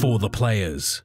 For the players.